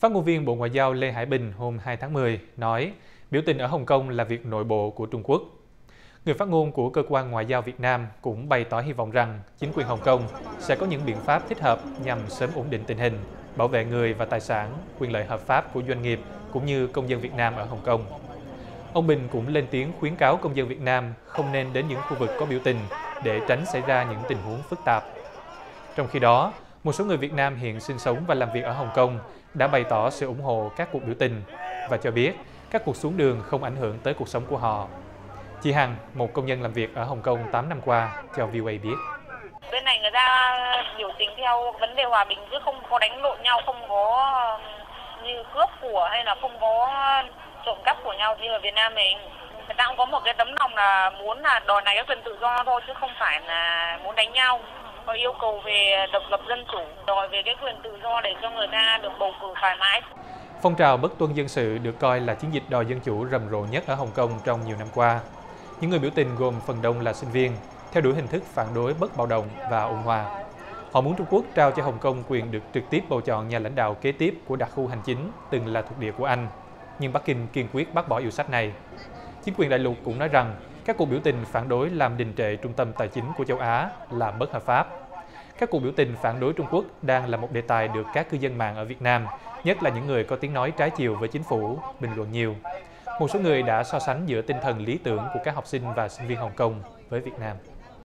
Phát ngôn viên Bộ Ngoại giao Lê Hải Bình hôm 2 tháng 10 nói biểu tình ở Hồng Kông là việc nội bộ của Trung Quốc. Người phát ngôn của Cơ quan Ngoại giao Việt Nam cũng bày tỏ hy vọng rằng chính quyền Hồng Kông sẽ có những biện pháp thích hợp nhằm sớm ổn định tình hình, bảo vệ người và tài sản, quyền lợi hợp pháp của doanh nghiệp cũng như công dân Việt Nam ở Hồng Kông. Ông Bình cũng lên tiếng khuyến cáo công dân Việt Nam không nên đến những khu vực có biểu tình để tránh xảy ra những tình huống phức tạp. Trong khi đó, một số người Việt Nam hiện sinh sống và làm việc ở Hồng Kông đã bày tỏ sự ủng hộ các cuộc biểu tình và cho biết các cuộc xuống đường không ảnh hưởng tới cuộc sống của họ. Chị Hằng, một công nhân làm việc ở Hồng Kông 8 năm qua, cho VOA biết. Bên này người ta biểu tình theo vấn đề hòa bình, chứ không có đánh lộn nhau, không có như cướp của hay là không có trộm cắp của nhau như ở Việt Nam mình. Người ta cũng có một cái tấm lòng là muốn là đòi này các quyền tự do thôi, chứ không phải là muốn đánh nhau. Có yêu cầu về độc lập dân chủ, đòi về cái quyền tự do để cho người ta được bầu cử thoải mái. Phong trào bất tuân dân sự được coi là chiến dịch đòi dân chủ rầm rộ nhất ở Hồng Kông trong nhiều năm qua. Những người biểu tình gồm phần đông là sinh viên, theo đuổi hình thức phản đối bất bạo động và ôn hòa. Họ muốn Trung Quốc trao cho Hồng Kông quyền được trực tiếp bầu chọn nhà lãnh đạo kế tiếp của đặc khu hành chính từng là thuộc địa của Anh. Nhưng Bắc Kinh kiên quyết bác bỏ yêu sách này. Chính quyền đại lục cũng nói rằng các cuộc biểu tình phản đối làm đình trệ trung tâm tài chính của châu Á là bất hợp pháp. Các cuộc biểu tình phản đối Trung Quốc đang là một đề tài được các cư dân mạng ở Việt Nam, nhất là những người có tiếng nói trái chiều với chính phủ, bình luận nhiều. Một số người đã so sánh giữa tinh thần lý tưởng của các học sinh và sinh viên Hồng Kông với Việt Nam.